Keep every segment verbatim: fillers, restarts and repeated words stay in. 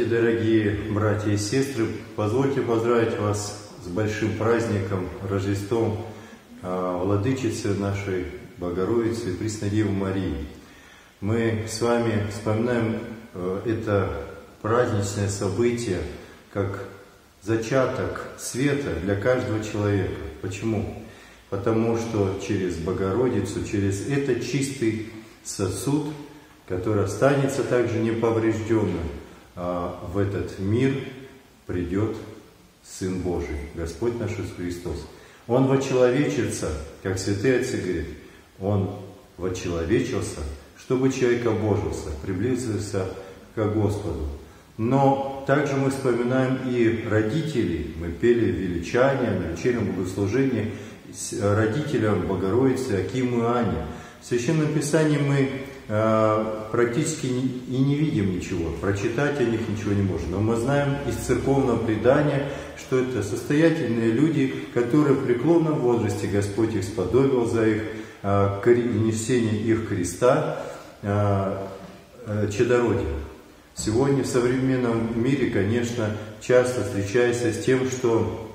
Здравствуйте, дорогие братья и сестры! Позвольте поздравить вас с большим праздником, Рождеством Владычицы нашей Богородицы, Пресной Девы Марии. Мы с вами вспоминаем это праздничное событие как зачаток света для каждого человека. Почему? Потому что через Богородицу, через этот чистый сосуд, который останется также неповрежденным, а в этот мир придет Сын Божий, Господь наш Иисус Христос. Он вочеловечится, как святые отцы говорят, Он вочеловечился, чтобы человек обожился, приблизился к Господу. Но также мы вспоминаем и родителей. Мы пели величание на вечернем богослужении с родителям Богородицы Акиму и Анне. В Священном Писании мы э, практически и не видим ничего, прочитать о них ничего не можем. Но мы знаем из церковного предания, что это состоятельные люди, которые в преклонном возрасте Господь их сподобил за их э, несение их креста э, э, Чадородие. Сегодня в современном мире, конечно, часто встречается с тем, что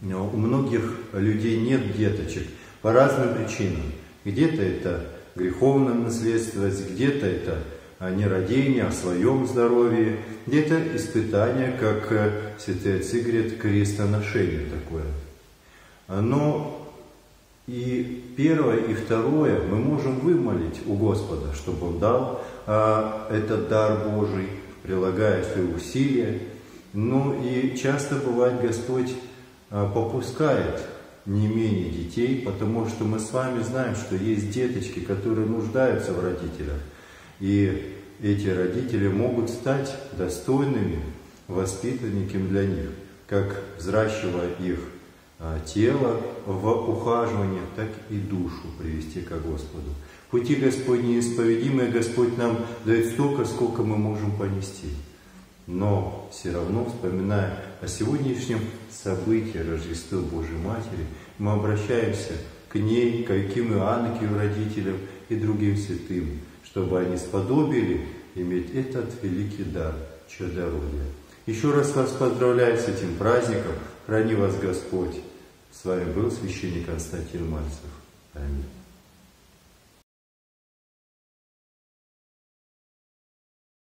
у многих людей нет деточек по разным причинам. Где-то это греховная наследственность, где-то это нерадение о своем здоровье, где-то испытание, как святые отцы говорят, крестоношение такое. Но и первое, и второе мы можем вымолить у Господа, чтобы Он дал а, этот дар Божий, прилагая свои усилия. Ну и часто бывает, Господь а, попускает не менее детей, потому что мы с вами знаем, что есть деточки, которые нуждаются в родителях. И эти родители могут стать достойными воспитанниками для них, как взращивая их тело в ухаживании, так и душу привести ко Господу. Пути Господни неисповедимые, Господь нам дает столько, сколько мы можем понести. Но все равно, вспоминая о сегодняшнем событии Рождества Божьей Матери, мы обращаемся к ней, к Акиму и Анне, к ее родителям и другим святым, чтобы они сподобили иметь этот великий дар чадородия. Еще раз вас поздравляю с этим праздником. Храни вас Господь. С вами был священник Константин Мальцев. Аминь.